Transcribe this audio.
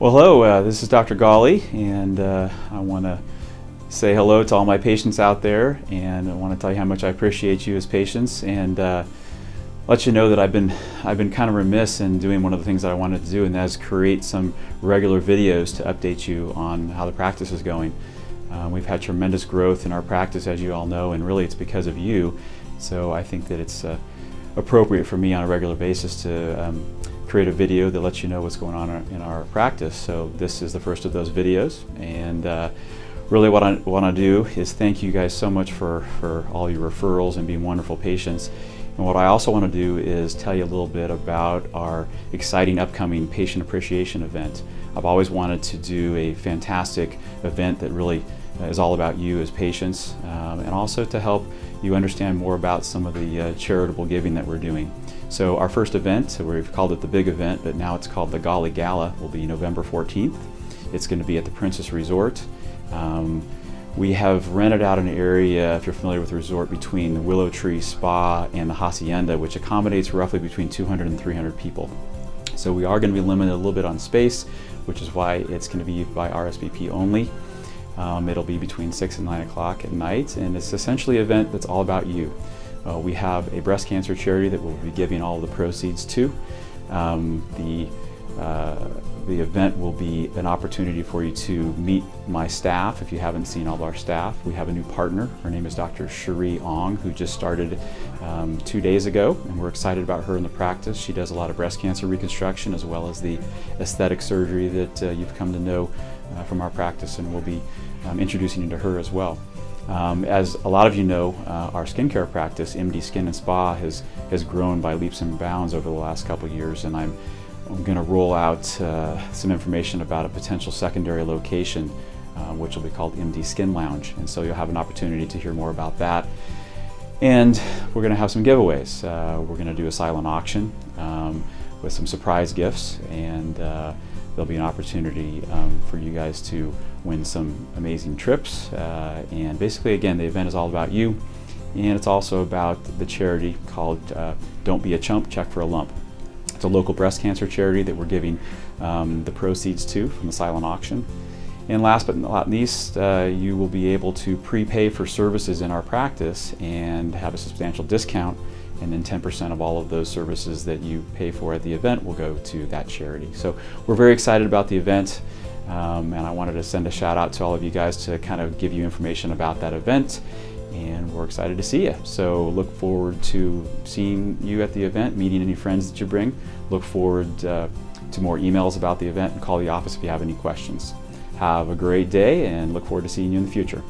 Well, hello, this is Dr. Gawley, and I want to say hello to all my patients out there, and I want to tell you how much I appreciate you as patients, and let you know that I've been kind of remiss in doing one of the things that I wanted to do, and that is create some regular videos to update you on how the practice is going. We've had tremendous growth in our practice, as you all know, and really it's because of you, so I think that it's appropriate for me on a regular basis to create a video that lets you know what's going on in our practice. So this is the first of those videos, and really what I want to do is thank you guys so much for all your referrals and being wonderful patients. And what I also want to do is tell you a little bit about our exciting upcoming patient appreciation event. I've always wanted to do a fantastic event that really is all about you as patients, and also to help you understand more about some of the charitable giving that we're doing. So our first event, so we've called it the big event, but now it's called the Gawley Gala, will be November 14th. It's going to be at the Princess Resort. We have rented out an area, if you're familiar with the resort, between the Willow Tree Spa and the Hacienda, which accommodates roughly between 200 and 300 people. So we are going to be limited a little bit on space, which is why it's going to be by RSVP only. It'll be between 6 and 9 o'clock at night, and it's essentially an event that's all about you. We have a breast cancer charity that we'll be giving all the proceeds to. The event will be an opportunity for you to meet my staff if you haven't seen all of our staff. We have a new partner. Her name is Dr. Cheri Ong, who just started 2 days ago, and we're excited about her in the practice. She does a lot of breast cancer reconstruction as well as the aesthetic surgery that you've come to know from our practice, and we'll be introducing you to her as well. As a lot of you know, our skincare practice, MD Skin and Spa, has grown by leaps and bounds over the last couple of years, and I'm going to roll out some information about a potential secondary location, which will be called MD Skin Lounge, and so you'll have an opportunity to hear more about that. And we're going to have some giveaways. We're going to do a silent auction with some surprise gifts, and there'll be an opportunity for you guys to win some amazing trips. And basically, again, the event is all about you, and it's also about the charity called Don't Be a Chump, Check for a Lump. It's a local breast cancer charity that we're giving the proceeds to from the silent auction. And last but not least, you will be able to prepay for services in our practice and have a substantial discount, and then 10% of all of those services that you pay for at the event will go to that charity. So we're very excited about the event, and I wanted to send a shout out to all of you guys to kind of give you information about that event, and we're excited to see you. So look forward to seeing you at the event, meeting any friends that you bring. Look forward to more emails about the event, and call the office if you have any questions. Have a great day, and look forward to seeing you in the future.